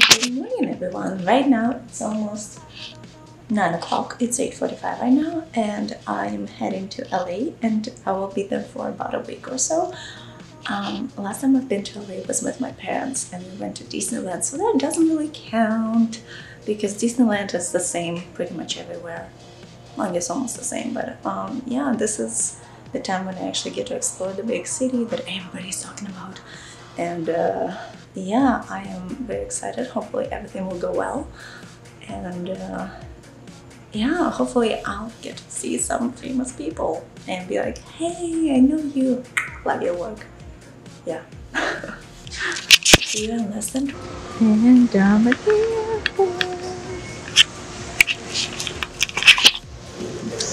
Good morning, everyone. Right now it's almost 9 o'clock. It's 8:45 right now, and I'm heading to LA, and I will be there for about a week or so. Last time I've been to LA was with my parents, and we went to Disneyland, so that doesn't really count because Disneyland is the same pretty much everywhere. I guess almost the same, but yeah, this is the time when I actually get to explore the big city that everybody's talking about, and yeah, I am very excited. Hopefully everything will go well, and yeah, hopefully I'll get to see some famous people and be like, hey, I know you, love your work. Yeah. See you in less than and I'm at the airport.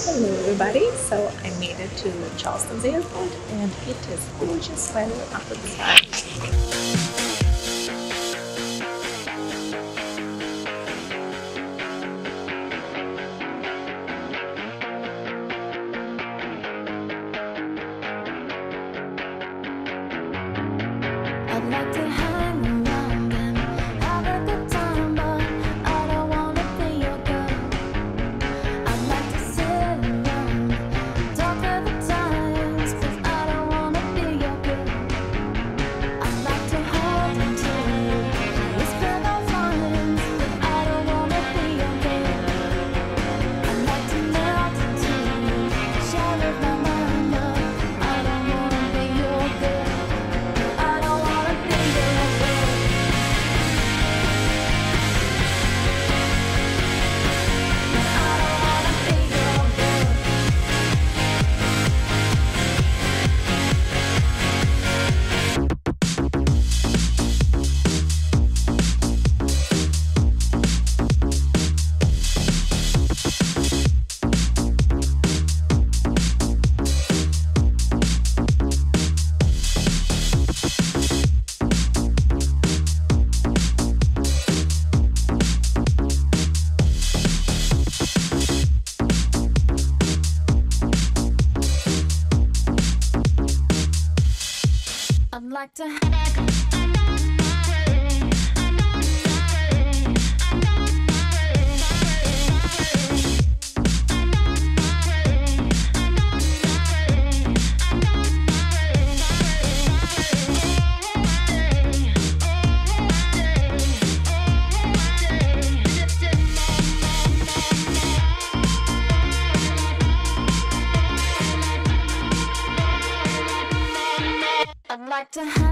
Hello everybody, so I made it to Charleston's airport, and it is gorgeous weather up at the sky. Like to to